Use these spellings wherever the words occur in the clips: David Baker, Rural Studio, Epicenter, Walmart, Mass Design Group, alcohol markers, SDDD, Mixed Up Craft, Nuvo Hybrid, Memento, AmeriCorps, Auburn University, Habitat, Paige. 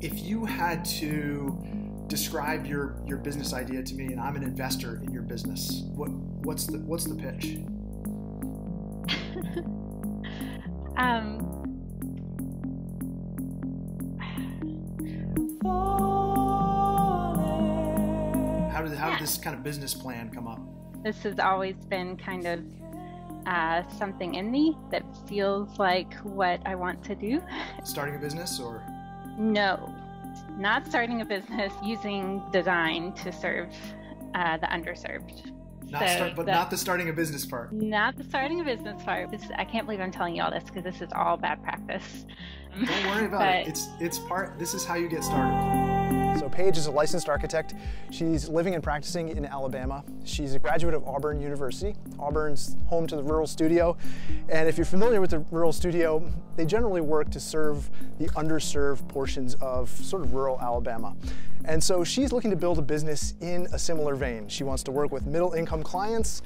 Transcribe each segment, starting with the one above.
If you had to describe your business idea to me, and I'm an investor in your business, what's the pitch? How did this kind of business plan come up? This has always been kind of something in me that feels like what I want to do. Starting a business or? No, not starting a business, using design to serve the underserved. Not the starting a business part. Not the starting a business part. I can't believe I'm telling you all this, because this is all bad practice. Don't worry about it. This is how you get started. So Paige is a licensed architect. She's living and practicing in Alabama. She's a graduate of Auburn University. Auburn's home to the Rural Studio. And if you're familiar with the Rural Studio, they generally work to serve the underserved portions of sort of rural Alabama. And so she's looking to build a business in a similar vein. She wants to work with middle-income clients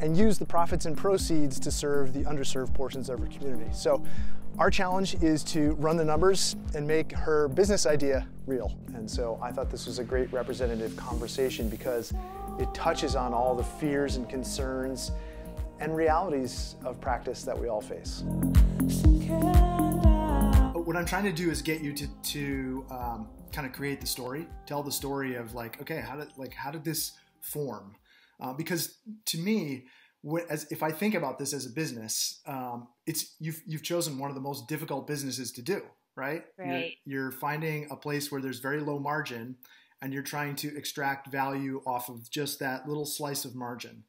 and use the profits and proceeds to serve the underserved portions of her community. So our challenge is to run the numbers and make her business idea real. And so I thought this was a great representative conversation, because it touches on all the fears and concerns and realities of practice that we all face. What I'm trying to do is get you to kind of create the story, tell the story of like, okay, how did this form? Because to me, if I think about this as a business, you've chosen one of the most difficult businesses to do, right? Right. You're finding a place where there's very low margin, and you're trying to extract value off of just that little slice of margin.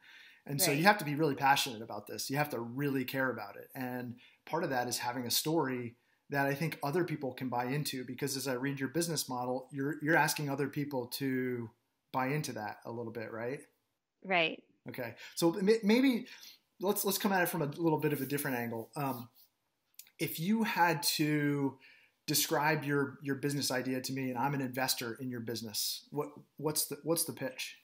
And so you have to be really passionate about this. You have to really care about it. And part of that is having a story that I think other people can buy into, because as I read your business model, you're asking other people to buy into that a little bit, right? Right. Okay. So maybe let's come at it from a little bit of a different angle. If you had to describe your business idea to me, and I'm an investor in your business, what's the pitch?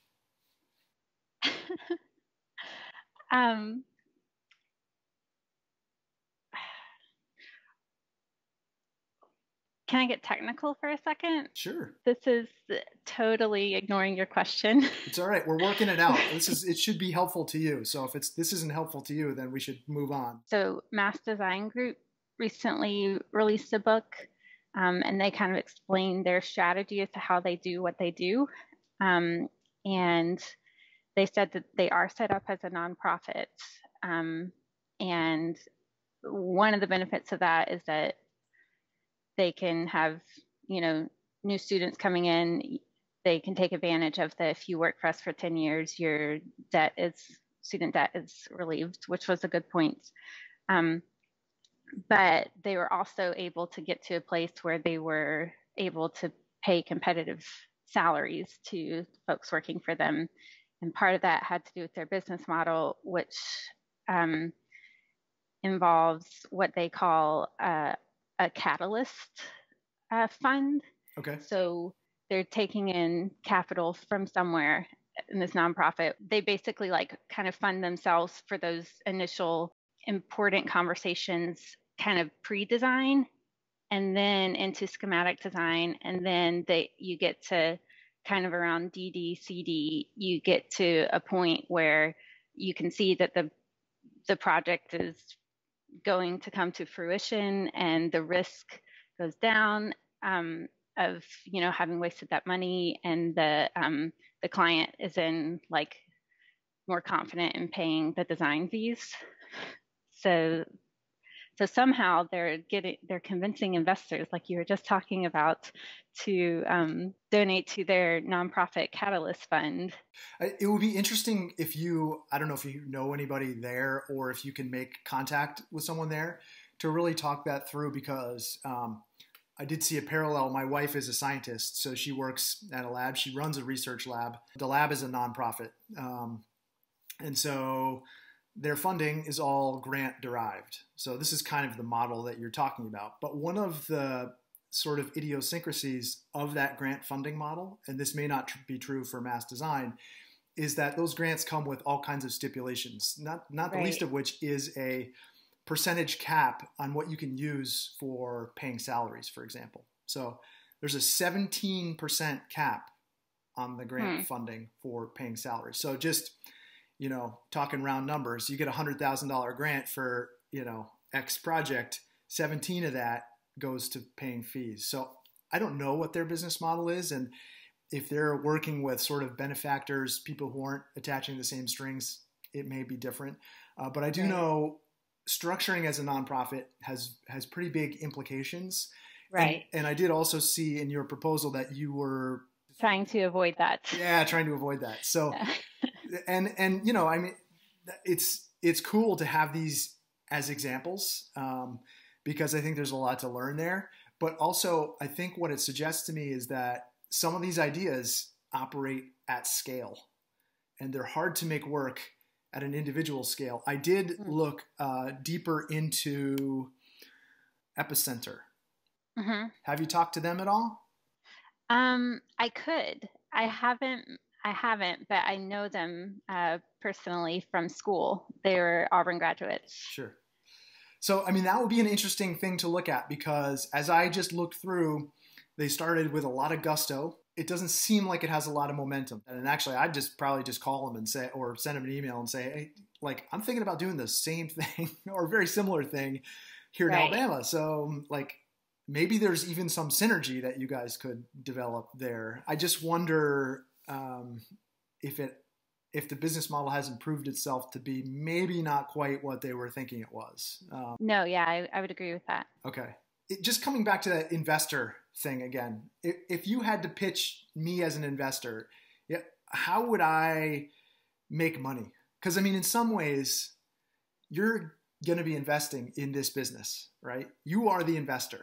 Can I get technical for a second? Sure. This is totally ignoring your question. It's all right. We're working it out. It should be helpful to you. So if this isn't helpful to you, then we should move on. So Mass Design Group recently released a book, and they kind of explain their strategy as to how they do what they do. And they said that they are set up as a nonprofit. And one of the benefits of that is that they can have, new students coming in. They can take advantage of the, if you work for us for 10 years, your student debt is relieved, which was a good point. But they were also able to get to a place where they were able to pay competitive salaries to folks working for them. And part of that had to do with their business model, which involves what they call a catalyst fund. Okay. So they're taking in capital from somewhere in this nonprofit. They basically kind of fund themselves for those initial important conversations, kind of pre-design, and then into schematic design, and then you get to kind of around DD, CD, you get to a point where you can see that the project is going to come to fruition, and the risk goes down of having wasted that money, and the client is in more confident in paying the design fees. So somehow they're convincing investors, like you were just talking about, to donate to their nonprofit catalyst fund. It would be interesting if I don't know if you know anybody there, or if you can make contact with someone there to really talk that through, because I did see a parallel. My wife is a scientist, so she works at a lab. She runs a research lab. The lab is a nonprofit. And so their funding is all grant derived. So this is kind of the model that you're talking about. But one of the sort of idiosyncrasies of that grant funding model, and this may not be true for Mass Design, is that those grants come with all kinds of stipulations, not the least of which is a percentage cap on what you can use for paying salaries, for example. So There's a 17% cap on the grant funding for paying salaries. So just, you know, talking round numbers, you get $100,000 grant for, you know, X project, 17 of that goes to paying fees. So I don't know what their business model is. And if they're working with sort of benefactors, people who aren't attaching the same strings, it may be different. But I do know structuring as a nonprofit has pretty big implications. Right. And I did also see in your proposal that you were trying to avoid that. Yeah, trying to avoid that. So, and you know, I mean, it's cool to have these as examples because I think there's a lot to learn there. But also, I think what it suggests to me is that some of these ideas operate at scale, and they're hard to make work at an individual scale. I did look deeper into Epicenter. Mm-hmm. Have you talked to them at all? I could. I haven't, but I know them personally from school. They were Auburn graduates. Sure. So, I mean, that would be an interesting thing to look at because as I just looked through, they started with a lot of gusto. It doesn't seem like it has a lot of momentum. And actually, I'd just probably just call them and say, or send them an email and say, hey, like, I'm thinking about doing the same thing or a very similar thing here in Alabama. So, like, maybe there's even some synergy that you guys could develop there. I just wonder if the business model hasn't proved itself to be maybe not quite what they were thinking it was. No, yeah, I would agree with that. Okay. Just coming back to that investor thing again, if you had to pitch me as an investor, how would I make money? Because, I mean, in some ways, you're going to be investing in this business, right? You are the investor.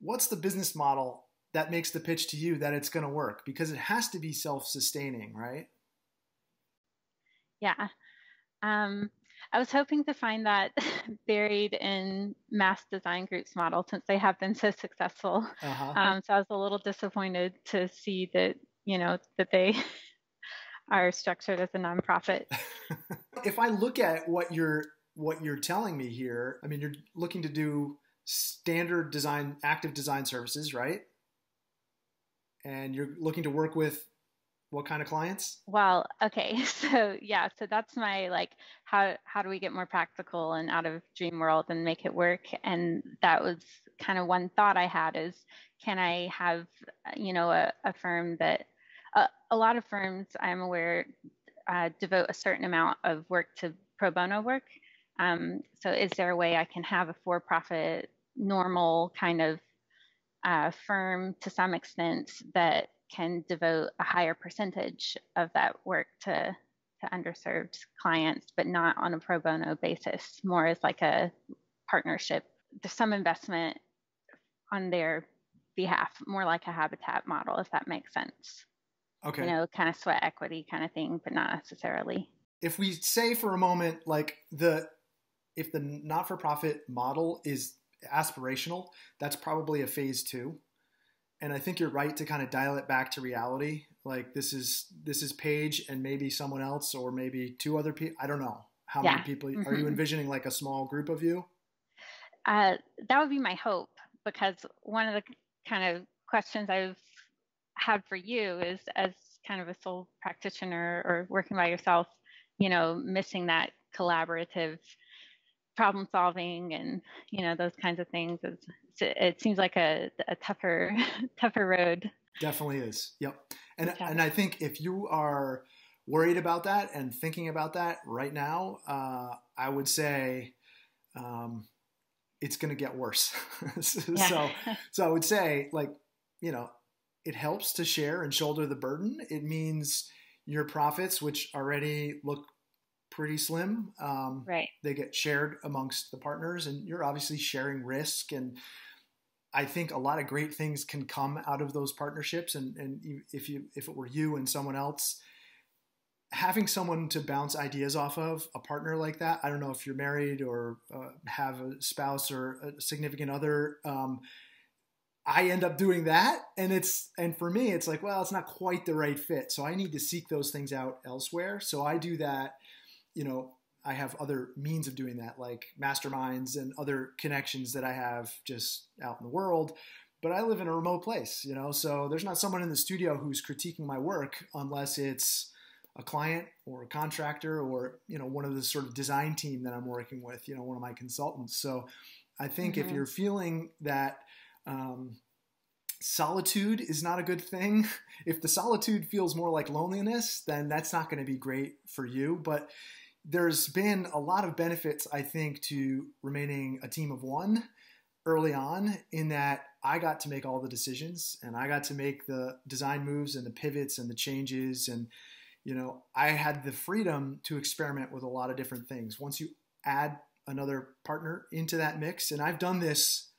What's the business model that makes the pitch to you that it's going to work? Because it has to be self-sustaining, right? Yeah. I was hoping to find that buried in Mass Design Group's model since they have been so successful. So I was a little disappointed to see that, you know, that they are structured as a nonprofit. If I look at what you're telling me here, I mean, you're looking to do standard design, active design services, right? And you're looking to work with what kind of clients? Well, okay. So yeah, so that's my, like, how do we get more practical and out of dream world and make it work? And that was kind of one thought I had is, can I have, you know, a firm that a lot of firms I'm aware devote a certain amount of work to pro bono work. So is there a way I can have a for-profit normal kind of firm to some extent that can devote a higher percentage of that work to underserved clients, but not on a pro bono basis, more as like a partnership. There's some investment on their behalf, more like a Habitat model, if that makes sense. Okay. You know, kind of sweat equity kind of thing, but not necessarily. If we say for a moment, like if the not-for-profit model is aspirational, that's probably a phase two. And I think you're right to kind of dial it back to reality. Like this is Paige and maybe someone else or maybe two other people. I don't know how many people are you envisioning, like a small group of you? That would be my hope, because one of the kind of questions I've had for you is as kind of a sole practitioner or working by yourself, you know, missing that collaborative problem solving and, you know, those kinds of things. It seems like a tougher road. Definitely is. Yep. And I think if you are worried about that and thinking about that right now, I would say it's going to get worse. So I would say, like, you know, it helps to share and shoulder the burden. It means your profits, which already look pretty slim, they get shared amongst the partners, and you're obviously sharing risk. And I think a lot of great things can come out of those partnerships. And if it were you and someone else, having someone to bounce ideas off of, a partner like that, I don't know if you're married or have a spouse or a significant other, I end up doing that, and for me, it's like, well, it's not quite the right fit. So I need to seek those things out elsewhere. So I do that. You know, I have other means of doing that, like masterminds and other connections that I have just out in the world. but I live in a remote place, you know, so there's not someone in the studio who's critiquing my work unless it's a client or a contractor or, you know, one of the sort of design team that I'm working with, you know, one of my consultants. So I think if you're feeling that solitude is not a good thing, if the solitude feels more like loneliness, then that's not going to be great for you. But there's been a lot of benefits, I think, to remaining a team of one early on, in that I got to make all the decisions and I got to make the design moves and the pivots and the changes. And, you know, I had the freedom to experiment with a lot of different things. Once you add another partner into that mix, and I've done this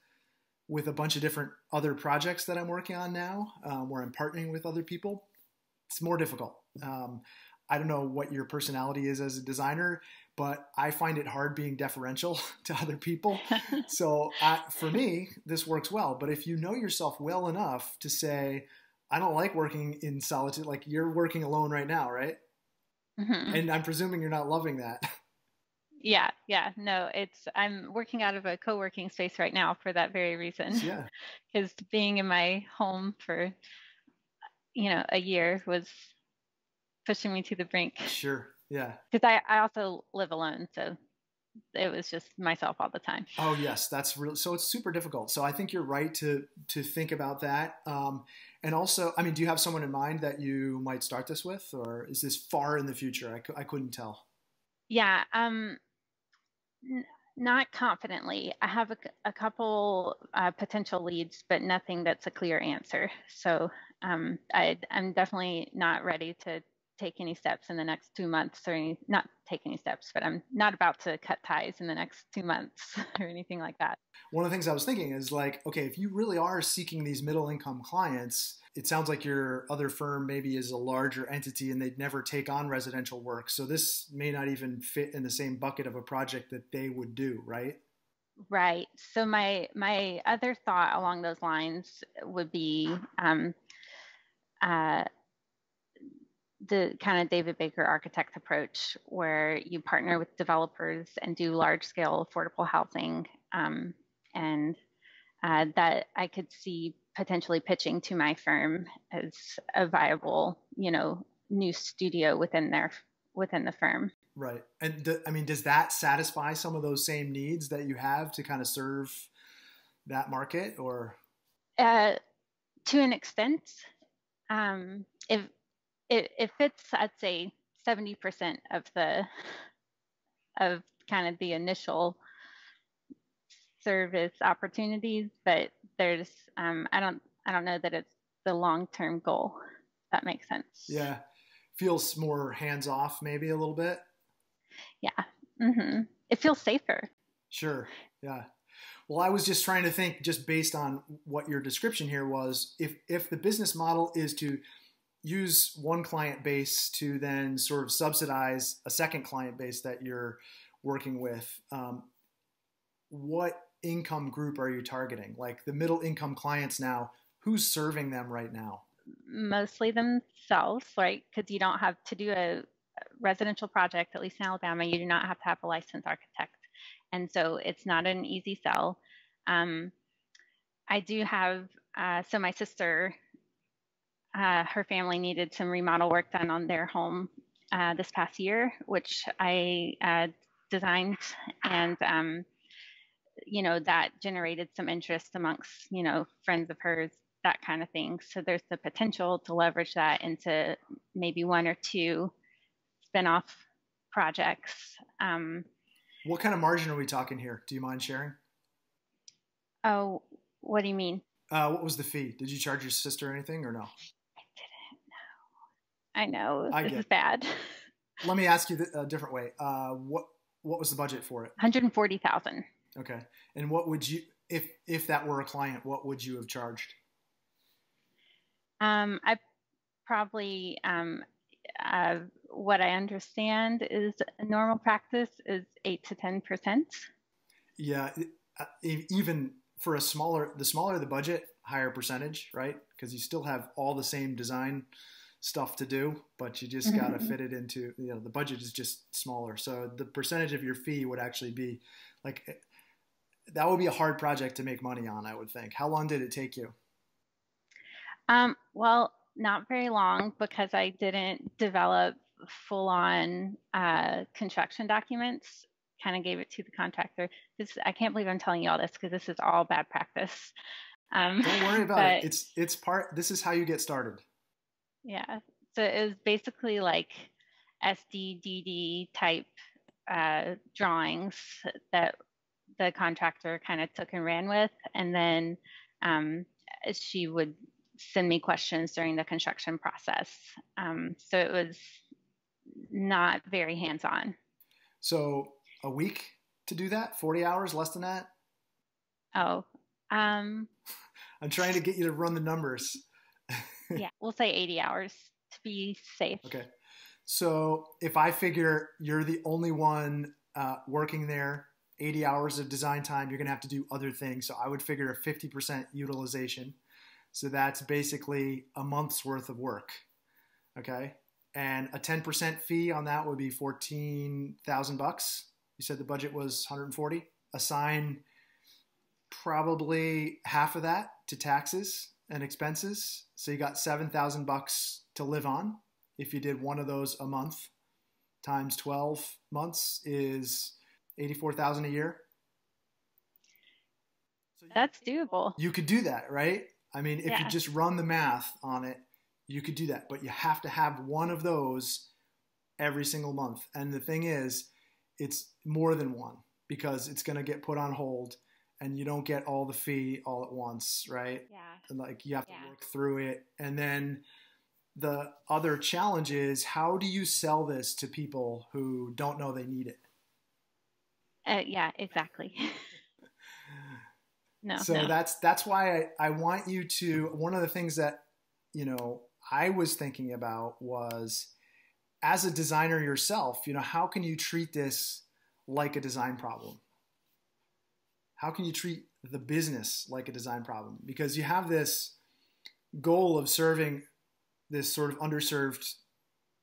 with a bunch of different other projects that I'm working on now, where I'm partnering with other people, it's more difficult. I don't know what your personality is as a designer, but I find it hard being deferential to other people. So for me, this works well. But if you know yourself well enough to say, I don't like working in solitude, like you're working alone right now, right? Mm-hmm. And I'm presuming you're not loving that. Yeah. Yeah. No, I'm working out of a co-working space right now for that very reason. Yeah. Because being in my home for, you know, a year was pushing me to the brink. Sure. Yeah. Because I also live alone. So it was just myself all the time. Oh yes. That's real. So it's super difficult. So I think you're right to think about that. And also, I mean, do you have someone in mind that you might start this with, or is this far in the future? I couldn't tell. Yeah. Not confidently. I have a couple potential leads, but nothing that's a clear answer. So I'm definitely not ready to take any steps in the next 2 months, or not take any steps, but I'm not about to cut ties in the next 2 months or anything like that. One of the things I was thinking is like, okay, if you really are seeking these middle income clients, it sounds like your other firm maybe is a larger entity and they'd never take on residential work. So this may not even fit in the same bucket of a project that they would do, right? Right. So my other thought along those lines would be, the kind of David Baker Architect approach, where you partner with developers and do large scale affordable housing. And that I could see potentially pitching to my firm as a viable, you know, new studio within the firm. Right. And I mean, does that satisfy some of those same needs that you have to kind of serve that market, or? To an extent, It fits, I'd say, 70% of kind of the initial service opportunities, but there's I don't know that it's the long-term goal, if that makes sense. Yeah, feels more hands-off, maybe a little bit. Yeah, It feels safer. Sure. Yeah. Well, I was just trying to think, just based on what your description here was, if the business model is to use one client base to then sort of subsidize a second client base that you're working with, what income group are you targeting? Like the middle income clients now, who's serving them right now? Mostly themselves, right? Because you don't have to do a residential project, at least in Alabama, you do not have to have a licensed architect. And so it's not an easy sell. I do have, so my sister, her family needed some remodel work done on their home this past year, which I designed, and you know, that generated some interest amongst, you know, friends of hers, that kind of thing. So there's the potential to leverage that into maybe one or two spinoff projects. What kind of margin are we talking here? Do you mind sharing? Oh, what do you mean? What was the fee? Did you charge your sister anything or no? I know. I this is bad. Let me ask you a different way. What was the budget for it? $140,000. Okay. And what would you, if that were a client, what would you have charged? I probably, what I understand is normal practice is 8 to 10%. Yeah. Even for the smaller the budget, higher percentage, right? Because you still have all the same design stuff to do, but you just got to fit it into, you know, the budget is just smaller. So the percentage of your fee would actually be like that would be a hard project to make money on, I would think. How long did it take you? Well, not very long, because I didn't develop full-on construction documents. Kind of gave it to the contractor. I can't believe I'm telling you all this, because this is all bad practice. Don't worry about it. It's part. This is how you get started. Yeah. So it was basically like SDDD type drawings that the contractor kind of took and ran with, and then she would send me questions during the construction process. So it was not very hands-on. So a week to do that? 40 hours, less than that? Oh. I'm trying to get you to run the numbers. Yeah, we'll say 80 hours to be safe. Okay. So if I figure you're the only one working there, 80 hours of design time, you're going to have to do other things. So I would figure a 50% utilization. So that's basically a month's worth of work. Okay. And a 10% fee on that would be $14,000. You said the budget was 140. Assign probably half of that to taxes and expenses. So you got $7,000 to live on. If you did one of those a month, times 12 months is $84,000 a year. So that's doable. You could do that, right? I mean, if you just run the math on it, you could do that. But you have to have one of those every single month. And the thing is, it's more than one, because it's going to get put on hold and you don't get all the fee all at once, right? Yeah. And like you have to work through it. And then the other challenge is, how do you sell this to people who don't know they need it? Yeah, exactly. No. So that's why I want you to, one of the things that, you know, I was thinking about was, as a designer yourself, you know, how can you treat this like a design problem? How can you treat the business like a design problem? Because you have this goal of serving this sort of underserved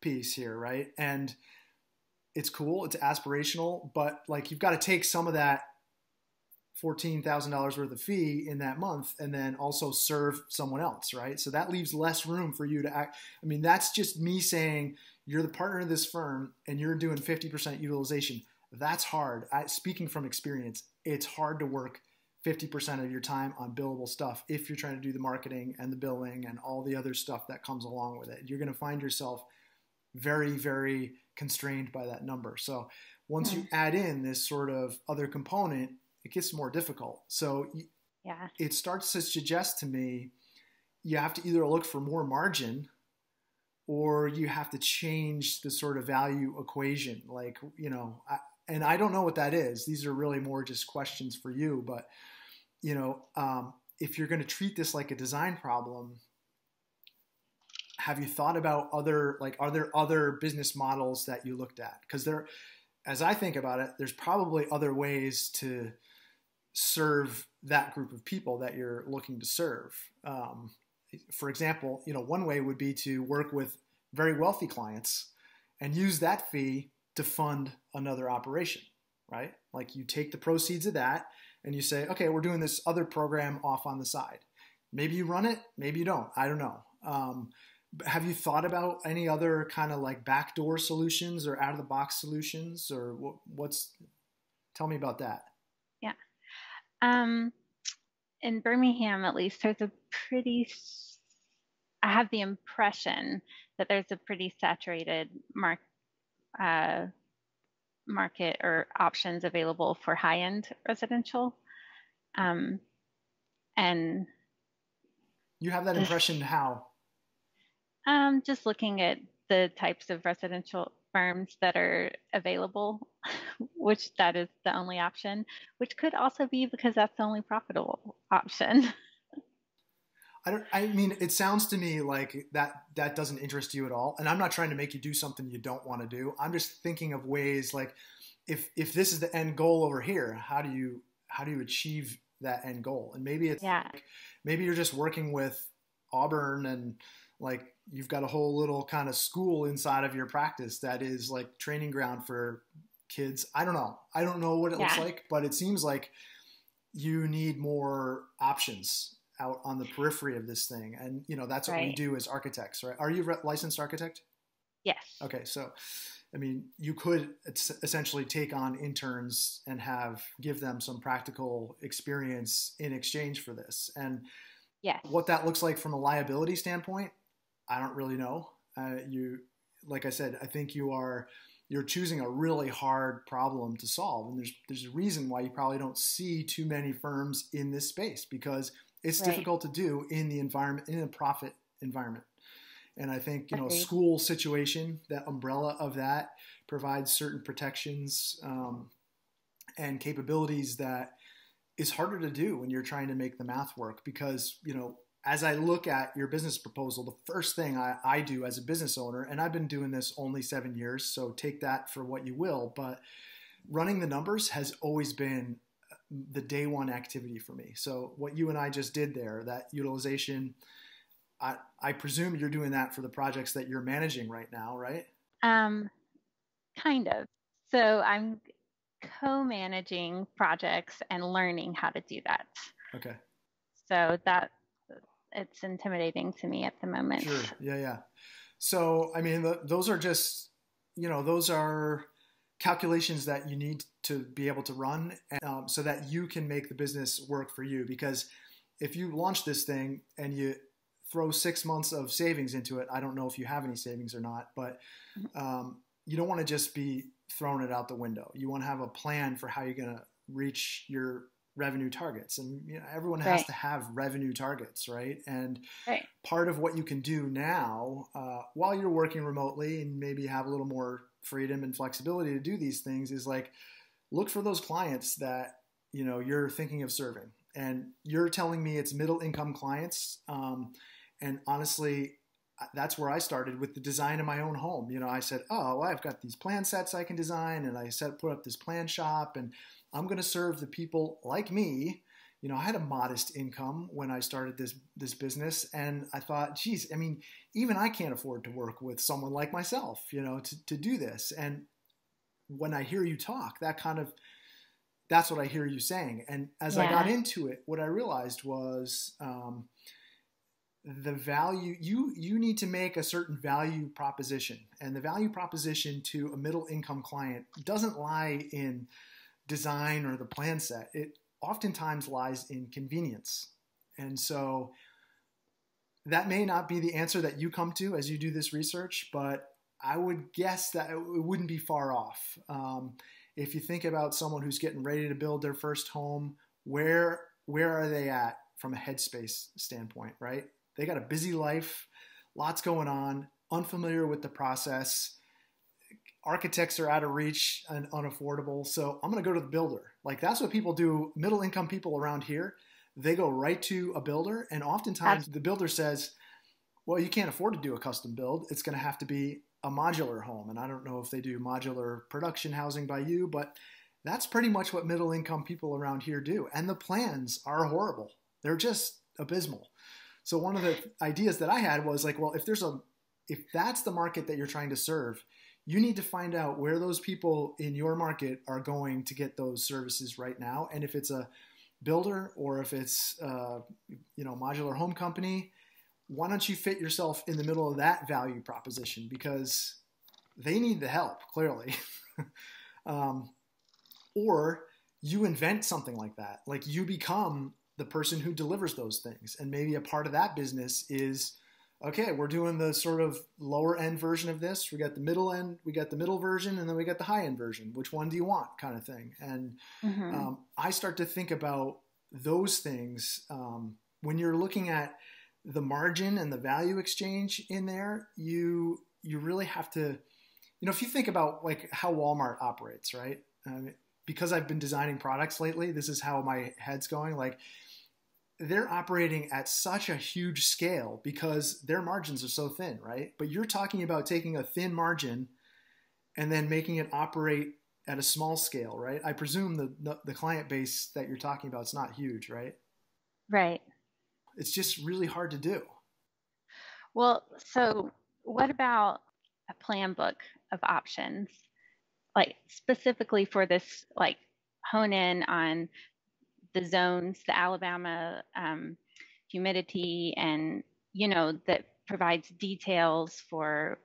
piece here, right? And it's cool, it's aspirational, but like you've got to take some of that $14,000 worth of fee in that month and then also serve someone else, right? So that leaves less room for you to act. I mean, that's just me saying you're the partner of this firm and you're doing 50% utilization. That's hard. Speaking from experience, it's hard to work 50% of your time on billable stuff if you're trying to do the marketing and the billing and all the other stuff that comes along with it. You're going to find yourself very, very constrained by that number. So once you add in this sort of other component, it gets more difficult. So it starts to suggest to me, you have to either look for more margin or you have to change the sort of value equation. Like, you know, I don't know what that is. These are really more just questions for you. But, you know, if you're going to treat this like a design problem, have you thought about are there other business models that you looked at? Because as I think about it, there's probably other ways to serve that group of people that you're looking to serve. For example, you know, one way would be to work with very wealthy clients and use that fee to fund another operation, right? Like you take the proceeds of that and you say, okay, we're doing this other program off on the side. Maybe you run it, maybe you don't. I don't know. Have you thought about any other kind of like backdoor solutions or out of the box solutions, or tell me about that. Yeah. In Birmingham, at least, there's I have the impression that there's a pretty saturated market or options available for high-end residential. And you have that impression how? Just looking at the types of residential firms that are available, which that is the only option, which could also be because that's the only profitable option. I mean, it sounds to me like that doesn't interest you at all. And I'm not trying to make you do something you don't want to do. I'm just thinking of ways like if this is the end goal over here, how do you achieve that end goal? And maybe it's like, maybe you're just working with Auburn and like you've got a whole little kind of school inside of your practice that is like training ground for kids. I don't know what it looks like, but it seems like you need more options out on the periphery of this thing. And, you know, that's what we do as architects, right? Are you a licensed architect? Yes. Okay. So, I mean, you could essentially take on interns and give them some practical experience in exchange for this. And what that looks like from a liability standpoint, I don't really know. Like I said, I think you're choosing a really hard problem to solve. And there's a reason why you probably don't see too many firms in this space, because it's difficult to do in the environment, in a profit environment. And I think, you know, school situation, that umbrella of that provides certain protections and capabilities that is harder to do when you're trying to make the math work. Because, you know, as I look at your business proposal, the first thing I do as a business owner, and I've been doing this only 7 years, so take that for what you will, but running the numbers has always been the day one activity for me. So what you and I just did there, that utilization, I presume you're doing that for the projects that you're managing right now, right? Kind of. So I'm co-managing projects and learning how to do that. Okay. So it's intimidating to me at the moment. Sure. Yeah. Yeah. So, I mean, those are just, you know, those are calculations that you need to be able to run so that you can make the business work for you. Because if you launch this thing and you throw 6 months of savings into it, I don't know if you have any savings or not, but you don't want to just be throwing it out the window. You want to have a plan for how you're going to reach your revenue targets. And you know, everyone has to have revenue targets, right? And part of what you can do now, while you're working remotely and maybe have a little more freedom and flexibility to do these things, is like, look for those clients that, you know, you're thinking of serving. And you're telling me it's middle income clients. And honestly, that's where I started with the design of my own home. You know, I said, oh, well, I've got these plan sets I can design. And I put up this plan shop, and I'm going to serve the people like me. You know, I had a modest income when I started this business, and I thought, geez, I mean, even I can't afford to work with someone like myself, you know, to do this. And when I hear you talk, that's what I hear you saying. And as I got into it, what I realized was the value, you need to make a certain value proposition. And the value proposition to a middle income client doesn't lie in design or the plan set. It oftentimes lies in convenience. And so that may not be the answer that you come to as you do this research, but I would guess that it wouldn't be far off. If you think about someone who's getting ready to build their first home, where are they at from a headspace standpoint, right? They got a busy life, lots going on, unfamiliar with the process. Architects are out of reach and unaffordable. So I'm going to go to the builder. Like, that's what people do. Middle income people around here, they go right to a builder. And oftentimes the builder says, well, you can't afford to do a custom build. It's going to have to be a modular home. And I don't know if they do modular production housing by you, but that's pretty much what middle income people around here do. And the plans are horrible. They're just abysmal. So one of the ideas that I had was like, well, if that's the market that you're trying to serve, you need to find out where those people in your market are going to get those services right now. And if it's a builder or if it's you know, modular home company, why don't you fit yourself in the middle of that value proposition? Because they need the help, clearly. Or you invent something like that. Like, you become the person who delivers those things. And maybe a part of that business is, okay, we're doing the sort of lower end version of this. We got the middle end, we got the middle version, and then we got the high end version. Which one do you want, kind of thing? And I start to think about those things when you're looking at the margin and the value exchange in there. You really have to, you know, if you think about like how Walmart operates, right? Because I've been designing products lately, this is how my head's going. Like, they're operating at such a huge scale because their margins are so thin, right? But you're talking about taking a thin margin and then making it operate at a small scale, right? I presume the client base that you're talking about is not huge, right? Right. It's just really hard to do. Well, so what about a plan book of options? Like, specifically for this, like, hone in on the zones, the Alabama humidity, and, you know, that provides details for,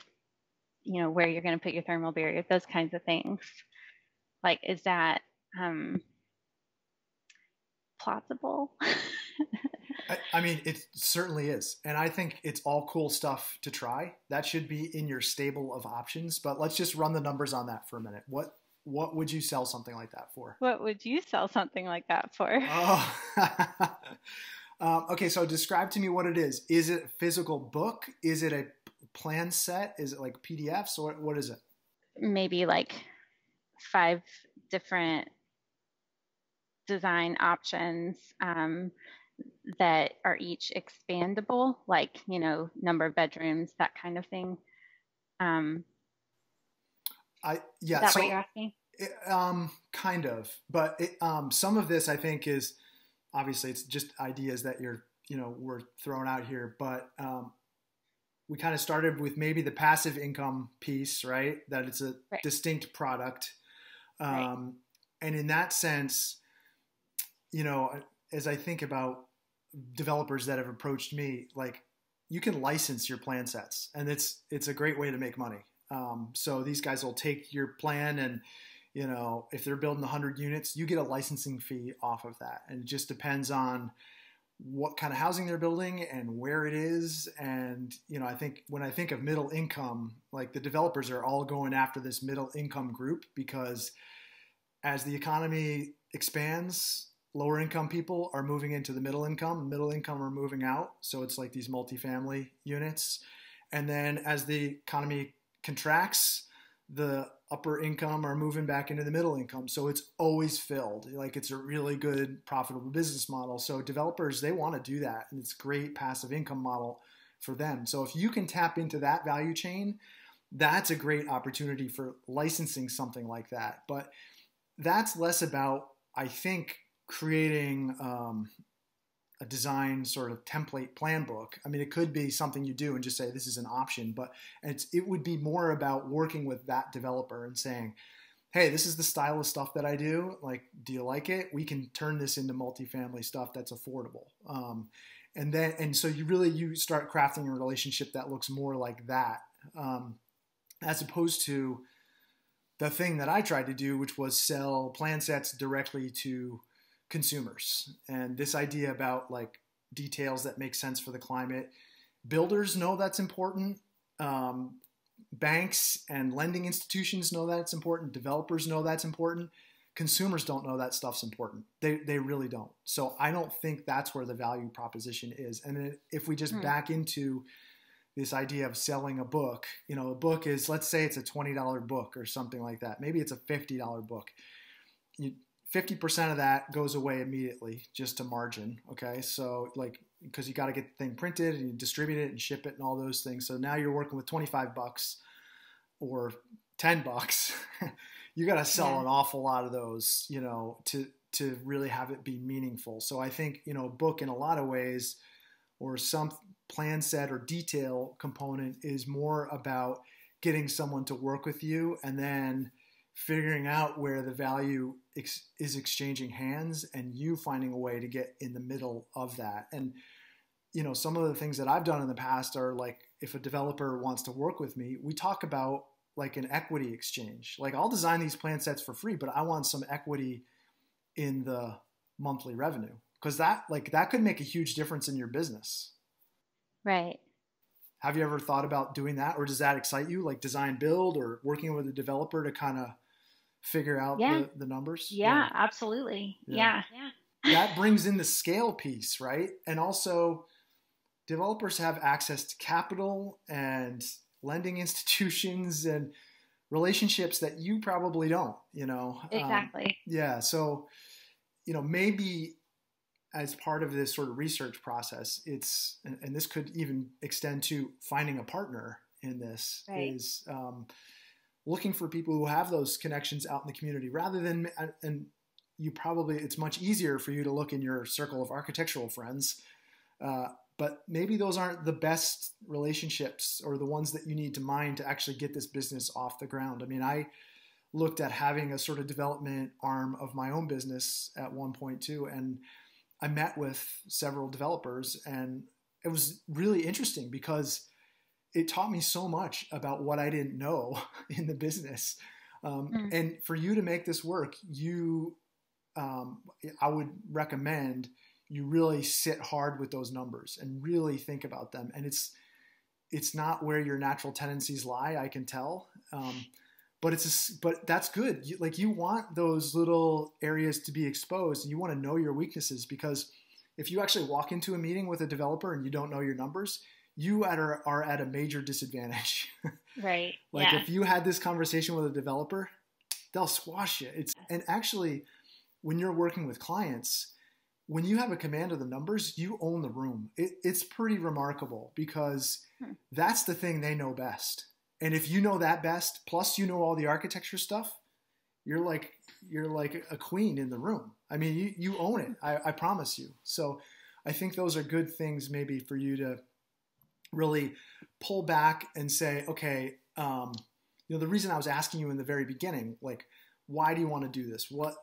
you know, where you're going to put your thermal barrier, those kinds of things. Like, is that plausible? I mean, it certainly is. And I think it's all cool stuff to try. That should be in your stable of options. But let's just run the numbers on that for a minute. What would you sell something like that for? What would you sell something like that for? Oh. Okay, so describe to me what it is. Is it a physical book? Is it a plan set? Is it like PDFs? What is it? Maybe like 5 different design options that are each expandable, like, you know, number of bedrooms, that kind of thing. Yeah, is that so, what you're asking? Kind of, but some of this I think is, obviously it's just ideas that we're throwing out here, but we kind of started with maybe the passive income piece, right? That it's a distinct product. And in that sense, you know, as I think about developers that have approached me, like, you can license your plan sets, and it's a great way to make money. So these guys will take your plan and, you know, if they're building 100 units, you get a licensing fee off of that. And it just depends on what kind of housing they're building and where it is. And, you know, I think when I think of middle income, like, the developers are all going after this middle income group, because as the economy expands, lower income people are moving into the middle income are moving out. So it's like these multifamily units. And then as the economy contracts, the upper income are moving back into the middle income. So it's always filled. Like, it's a really good profitable business model. So developers, they want to do that. And it's a great passive income model for them. So if you can tap into that value chain, that's a great opportunity for licensing something like that. But that's less about, I think, creating a design sort of template plan book. I mean, it could be something you do and just say, this is an option, but it would be more about working with that developer and saying, hey, this is the style of stuff that I do. Like, do you like it? We can turn this into multifamily stuff that's affordable. And so you start crafting a relationship that looks more like that, as opposed to the thing that I tried to do, which was sell plan sets directly to consumers. And this idea about, like, details that make sense for the climate, builders know that's important. Banks and lending institutions know that's important. Developers know that's important. Consumers don't know that stuff's important. They really don't. So I don't think that's where the value proposition is. And if we just back into this idea of selling a book, you know, a book is, let's say it's a $20 book or something like that. Maybe it's a $50 book. 50% of that goes away immediately just to margin. Okay. So, like, because you got to get the thing printed and you distribute it and ship it and all those things. So now you're working with 25 bucks or 10 bucks. You got to sell an awful lot of those, you know, to really have it be meaningful. So I think, you know, a book in a lot of ways, or some plan set or detail component, is more about getting someone to work with you and then figuring out where the value is exchanging hands and you finding a way to get in the middle of that. And, you know, some of the things that I've done in the past are, like, if a developer wants to work with me, we talk about, like, an equity exchange. Like, I'll design these plan sets for free, but I want some equity in the monthly revenue, because that could make a huge difference in your business. Right. Have you ever thought about doing that, or does that excite you? Like, design build or working with a developer to kind of figure out the numbers? Yeah, absolutely. Yeah. That brings in the scale piece, right? And also, developers have access to capital and lending institutions and relationships that you probably don't, you know? Exactly. So, you know, maybe as part of this sort of research process, it's, and this could even extend to finding a partner in this, is looking for people who have those connections out in the community, rather than, and you probably, it's much easier for you to look in your circle of architectural friends, but maybe those aren't the best relationships or the ones that you need to mine to actually get this business off the ground. I mean, I looked at having a sort of development arm of my own business at one point too. And I met with several developers, and it was really interesting because it taught me so much about what I didn't know in the business. And for you to make this work, you, I would recommend you really sit hard with those numbers and really think about them. And it's not where your natural tendencies lie, I can tell. But that's good. You want those little areas to be exposed, and you want to know your weaknesses, because if you actually walk into a meeting with a developer and you don't know your numbers, you are at a major disadvantage. Right. If you had this conversation with a developer, they'll squash you. And actually, when you're working with clients, when you have a command of the numbers, you own the room. It's pretty remarkable, because that's the thing they know best. And if you know that best, plus you know all the architecture stuff, you're like a queen in the room. I mean, you own it. I promise you. So I think those are good things maybe for you to really pull back and say, okay, the reason I was asking you in the very beginning, why do you want to do this? What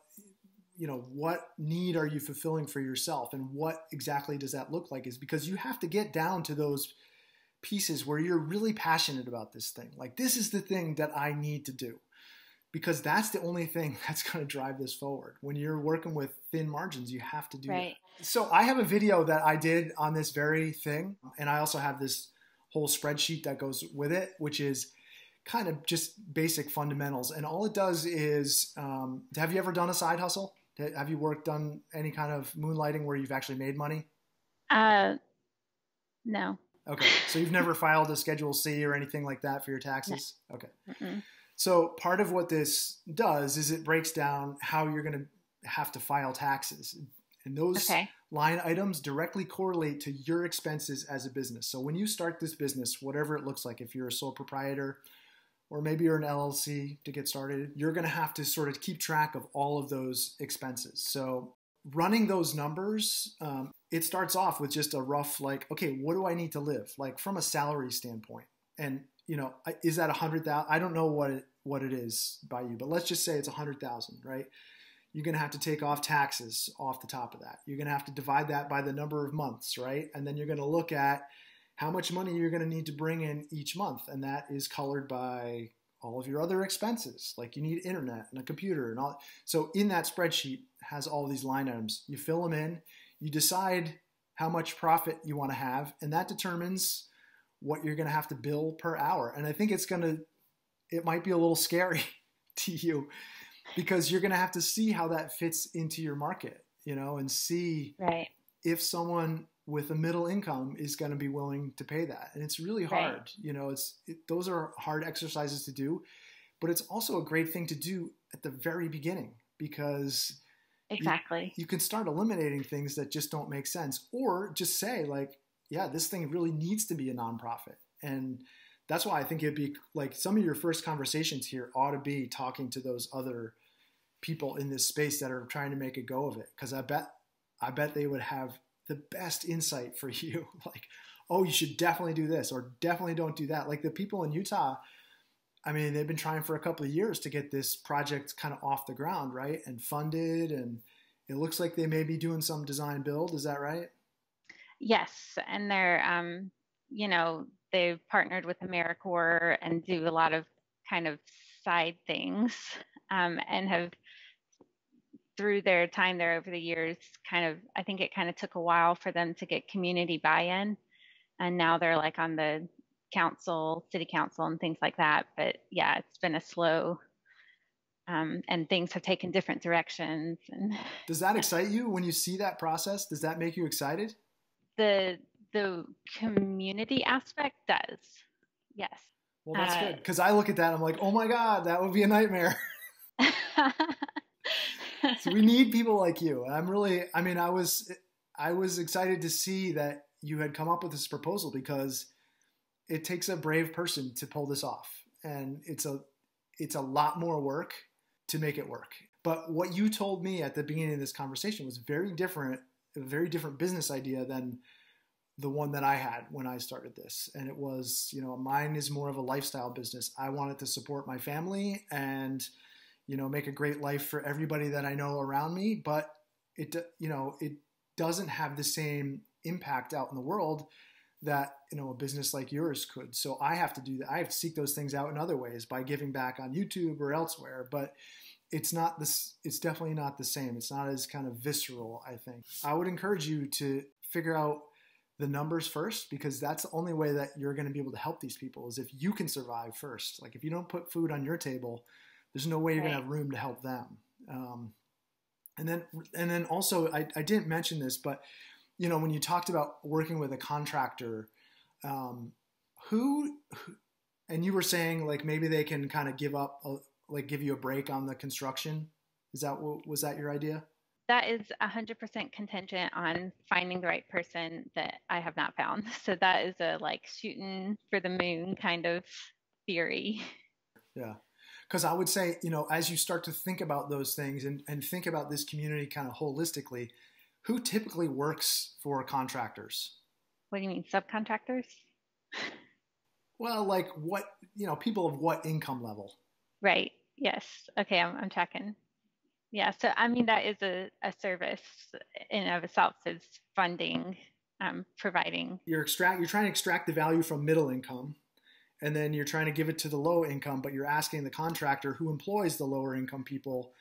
need are you fulfilling for yourself? And what exactly does that look like? Is because you have to get down to those pieces where you're really passionate about this thing. This is the thing that I need to do, because that's the only thing that's going to drive this forward. When you're working with thin margins, you have to do that. So I have a video that I did on this very thing. And I also have this whole spreadsheet that goes with it, which is kind of just basic fundamentals. And all it does is, have you ever done a side hustle? Have you done any kind of moonlighting where you've actually made money? No. Okay. So you've never filed a Schedule C or anything like that for your taxes? No. Okay. Mm-mm. So part of what this does is it breaks down how you're going to have to file taxes. And those line items directly correlate to your expenses as a business. So when you start this business, whatever it looks like, if you're a sole proprietor, or maybe you're an LLC to get started, you're going to have to sort of keep track of all of those expenses. So running those numbers, it starts off with just a rough, okay, what do I need to live? From a salary standpoint. And, is that 100,000? I don't know what it is by you, but let's just say it's 100,000, right? You're going to have to take off taxes off the top of that. You're going to have to divide that by the number of months, right? And then you're going to look at how much money you're going to need to bring in each month. And that is colored by all of your other expenses. You need internet and a computer and all. So in that spreadsheet has all these line items. You fill them in, you decide how much profit you want to have, and that determines what you're going to have to bill per hour. And I think it might be a little scary to you, because you're going to have to see how that fits into your market, and see if someone with a middle income is going to be willing to pay that. And it's really hard, those are hard exercises to do, but it's also a great thing to do at the very beginning, because you can start eliminating things that just don't make sense, or just say this thing really needs to be a nonprofit. And that's why I think it'd be some of your first conversations here ought to be talking to those other people in this space that are trying to make a go of it. 'Cause I bet they would have the best insight for you. Oh, you should definitely do this, or definitely don't do that. The people in Utah, I mean, they've been trying for a couple of years to get this project kind of off the ground, right? And funded, and it looks like they may be doing some design build. Is that right? Yes. And they're, they've partnered with AmeriCorps and do a lot of kind of side things, and have, through their time there over the years, I think it kind of took a while for them to get community buy-in. And now they're on the city council and things like that. But yeah, it's been a slow, and things have taken different directions. And does that excite you when you see that process? Does that make you excited? The community aspect does. Yes. Well, that's good. 'Cause I look at that, I'm like, oh my God, that would be a nightmare. So we need people like you. I'm really, I was excited to see that you had come up with this proposal, because it takes a brave person to pull this off, and it's a lot more work to make it work. But what you told me at the beginning of this conversation was a very different business idea than the one that I had when I started this. And it was, mine is more of a lifestyle business. I wanted to support my family and you know, make a great life for everybody that I know around me, but it, you know, it doesn't have the same impact out in the world that, you know, a business like yours could. So I have to do that. I have to seek those things out in other ways by giving back on YouTube or elsewhere, but it's not this, it's definitely not the same. It's not as kind of visceral, I think. I would encourage you to figure out the numbers first, because that's the only way that you're going to be able to help these people is if you can survive first. Like if you don't put food on your table, there's no way you're going to have room to help them. And then also, I didn't mention this, but you know, when you talked about working with a contractor, and you were saying like, maybe they can kind of give up, like give you a break on the construction. Is that what, was that your idea? That is 100% contingent on finding the right person that I have not found. So that is a like shooting for the moon kind of theory. Yeah. Because I would say, you know, as you start to think about those things and think about this community kind of holistically, who typically works for contractors? What do you mean, subcontractors? Well, like what, you know, people of what income level? Right. Yes. Okay. I'm tracking. Yeah. So, I mean, that is a service in and of itself is funding, providing. You're trying to extract the value from middle income, and then you're trying to give it to the low income, but you're asking the contractor who employs the lower income people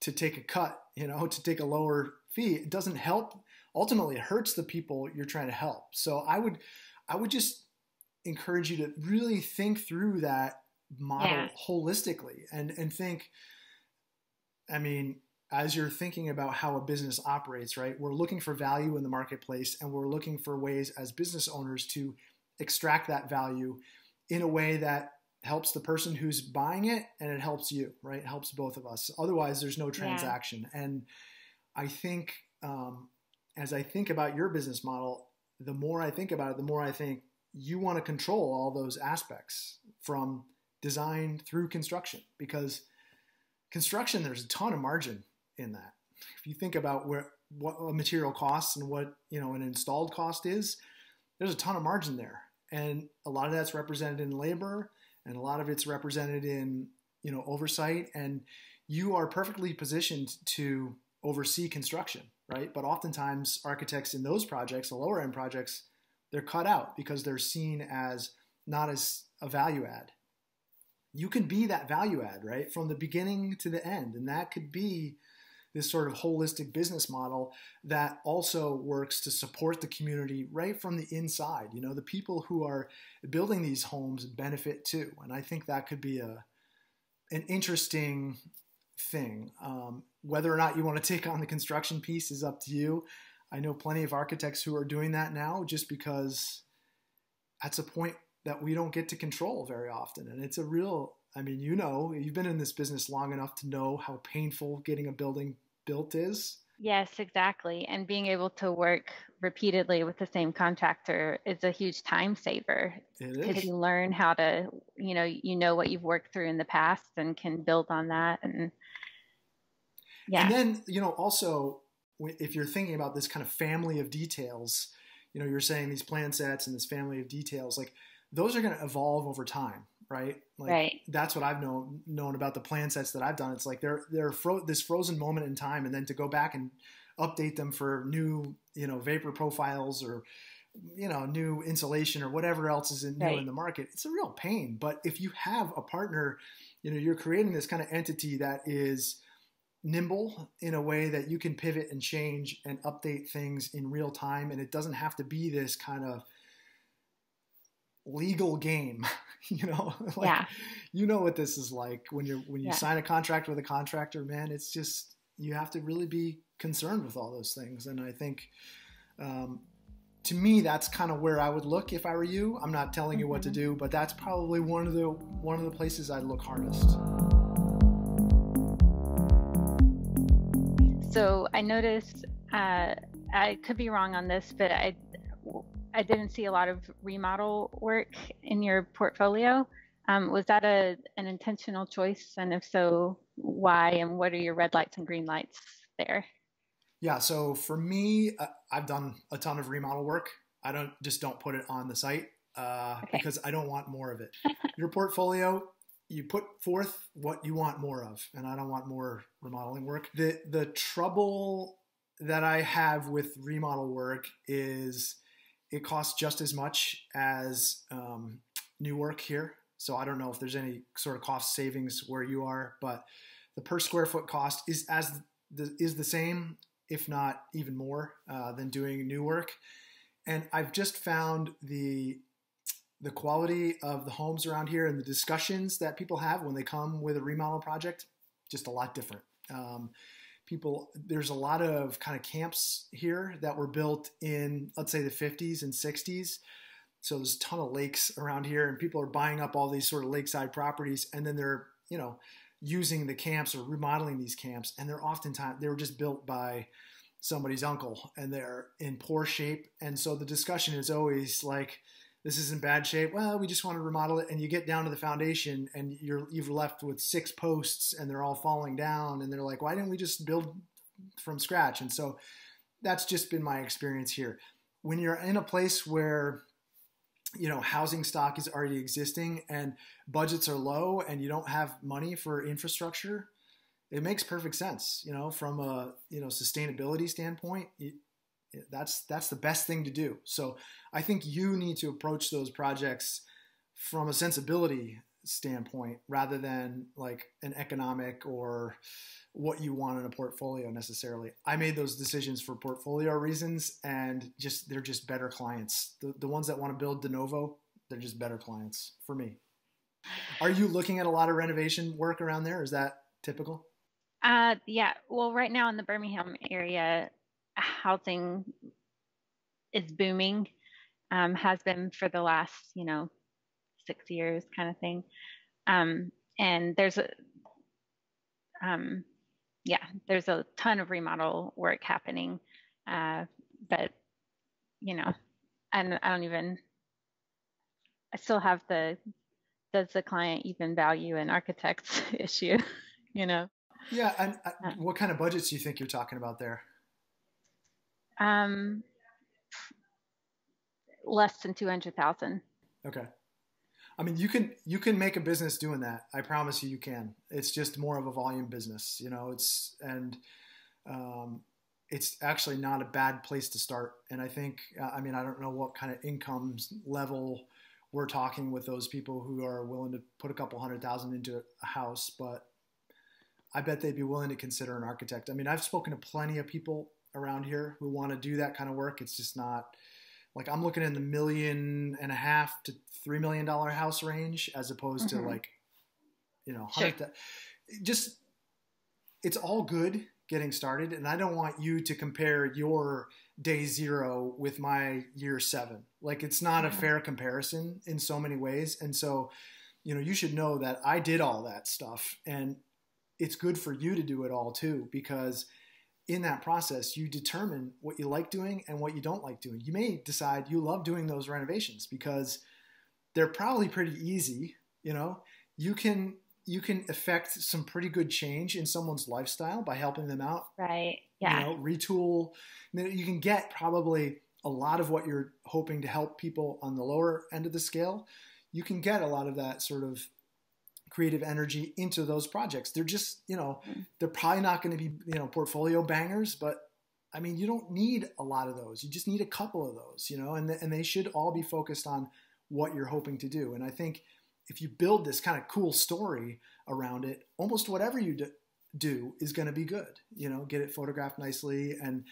to take a cut, you know, to take a lower fee. It doesn't help. Ultimately, it hurts the people you're trying to help. So I would just encourage you to really think through that model holistically and think, I mean, as you're thinking about how a business operates, right? We're looking for value in the marketplace, and we're looking for ways as business owners to extract that value in a way that helps the person who's buying it, and it helps you, right? It helps both of us. Otherwise, there's no transaction. Yeah. And I think as I think about your business model, the more I think about it, the more I think you want to control all those aspects from design through construction, because construction, there's a ton of margin in that. If you think about what a material costs and what, you know, an installed cost is, there's a ton of margin there. And a lot of that's represented in labor, and a lot of it's represented in, you know, oversight. And you are perfectly positioned to oversee construction, right? But oftentimes architects in those projects, the lower end projects, they're cut out because they're seen as not as a value add. You can be that value add, right? From the beginning to the end. And that could be this sort of holistic business model that also works to support the community right from the inside. You know, the people who are building these homes benefit too. And I think that could be an interesting thing. Whether or not you want to take on the construction piece is up to you. I know plenty of architects who are doing that now just because that's a point that we don't get to control very often. And it's a real, I mean, you know, you've been in this business long enough to know how painful getting a building built is. Yes, exactly. And being able to work repeatedly with the same contractor is a huge time saver. It is. Because you learn how to, you know what you've worked through in the past and can build on that. And yeah. And then, you know, also if you're thinking about this kind of family of details, you know, you're saying these plan sets and this family of details, like those are going to evolve over time. Right. Like that's what I've known about the plan sets that I've done. It's like they're this frozen moment in time, and then to go back and update them for new, you know, vapor profiles or, you know, new insulation or whatever else is new in the market. It's a real pain. But if you have a partner, you know, you're creating this kind of entity that is nimble in a way that you can pivot and change and update things in real time. And it doesn't have to be this kind of legal game, you know, like, you know what this is like when you sign a contract with a contractor, man, it's just, you have to really be concerned with all those things. And I think, to me, that's kind of where I would look if I were you. I'm not telling you what to do, but that's probably one of the places I'd look hardest. So I noticed, I could be wrong on this, but I didn't see a lot of remodel work in your portfolio. Was that an intentional choice? And if so, why? And what are your red lights and green lights there? Yeah. So for me, I've done a ton of remodel work. I don't put it on the site because I don't want more of it. Your portfolio you put forth what you want more of, and I don't want more remodeling work. The trouble that I have with remodel work is it costs just as much as new work here. So I don't know if there's any sort of cost savings where you are, but the per square foot cost is the same, if not even more, than doing new work. And I've just found the quality of the homes around here and the discussions that people have when they come with a remodel project, just a lot different. There's a lot of kind of camps here that were built in, let's say, the 50s and 60s. So there's a ton of lakes around here, and people are buying up all these sort of lakeside properties, and then they're, you know, using the camps or remodeling these camps. And they're oftentimes, they were just built by somebody's uncle, and they're in poor shape. And so the discussion is always like, this is in bad shape. Well, we just want to remodel it. And you get down to the foundation and you've left with 6 posts and they're all falling down. And they're like, why didn't we just build from scratch? And so that's just been my experience here. When you're in a place where, you know, housing stock is already existing and budgets are low and you don't have money for infrastructure, it makes perfect sense, you know, from a, you know, sustainability standpoint. That's the best thing to do. So I think you need to approach those projects from a sensibility standpoint rather than like an economic or what you want in a portfolio necessarily. I made those decisions for portfolio reasons, and just they're just better clients. The ones that want to build de novo, they're just better clients for me. Are you looking at a lot of renovation work around there? Is that typical? Yeah. Well, right now in the Birmingham area, housing is booming, has been for the last, you know, 6 years kind of thing. And there's a, there's a ton of remodel work happening. But, you know, and I still have the, does the client even value an architect's issue, you know? Yeah. And what kind of budgets do you think you're talking about there? Less than 200,000. Okay. I mean, you can make a business doing that. I promise you, you can. It's just more of a volume business, you know, it's actually not a bad place to start. And I think, I mean, I don't know what kind of income level we're talking with those people who are willing to put a couple $100,000 into a house, but I bet they'd be willing to consider an architect. I mean, I've spoken to plenty of people around here who want to do that kind of work. It's just not like, I'm looking in the $1.5 million to $3 million house range, as opposed to like, you know, just, it's all good getting started. And I don't want you to compare your day 0 with my year 7. Like, it's not a fair comparison in so many ways. And so, you know, you should know that I did all that stuff, and it's good for you to do it all too, because in that process, you determine what you like doing and what you don't like doing. You may decide you love doing those renovations because they're probably pretty easy. You know, you can affect some pretty good change in someone's lifestyle by helping them out. Right. Yeah. You know, retool. You can get probably a lot of what you're hoping to help people on the lower end of the scale. You can get a lot of that sort of creative energy into those projects. They're just, you know, they're probably not going to be, you know, portfolio bangers, but I mean, you don't need a lot of those. You just need a couple of those, you know, and they should all be focused on what you're hoping to do. And I think if you build this kind of cool story around it, almost whatever you do is going to be good, you know, get it photographed nicely and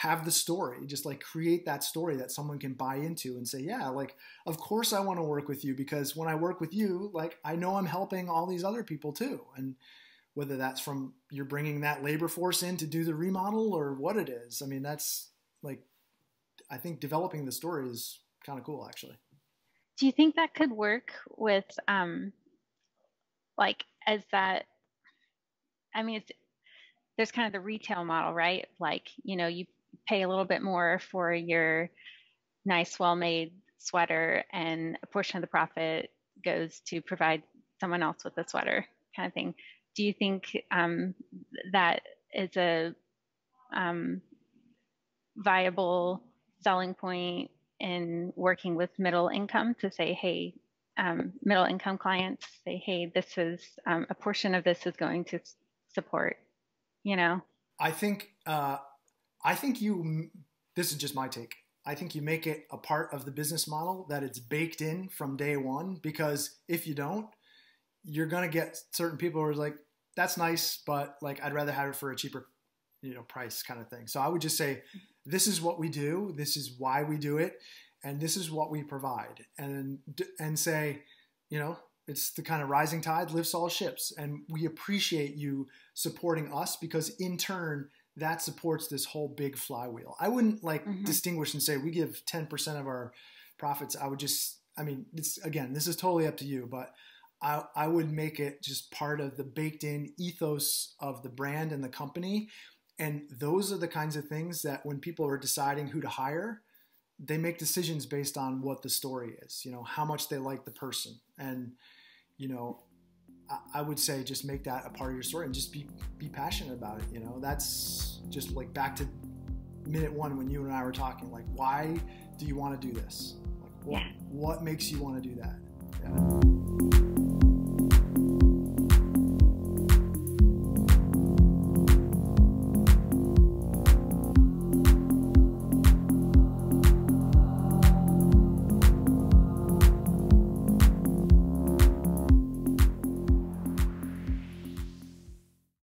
have the story, just like create that story that someone can buy into and say, yeah, like, of course I want to work with you, because when I work with you, like, I know I'm helping all these other people too. And whether that's from you're bringing that labor force in to do the remodel or what it is, I mean, that's like, I think developing the story is kind of cool, actually. Do you think that could work with, like, as that, I mean, it's, there's kind of the retail model, right? Like, you know, you pay a little bit more for your nice, well-made sweater, and a portion of the profit goes to provide someone else with a sweater kind of thing. Do you think that is a viable selling point in working with middle income to say, hey, middle income clients say, hey, this is a portion of this is going to support, you know? I think you, this is just my take. I think you make it a part of the business model that it's baked in from day one, because if you don't, you're going to get certain people who are like, that's nice, but like, I'd rather have it for a cheaper, you know, price kind of thing. So I would just say, this is what we do. This is why we do it. And this is what we provide, and say, you know, it's the kind of rising tide lifts all ships. And we appreciate you supporting us, because in turn that supports this whole big flywheel. I wouldn't like distinguish and say we give 10% of our profits. I would just, I mean, it's, again, this is totally up to you, but I would make it just part of the baked in ethos of the brand and the company. And those are the kinds of things that when people are deciding who to hire, they make decisions based on what the story is, you know, how much they like the person. And, you know, I would say just make that a part of your story and just be passionate about it. You know, that's just like back to minute one when you and I were talking, like, why do you want to do this? Like, what makes you want to do that? Yeah.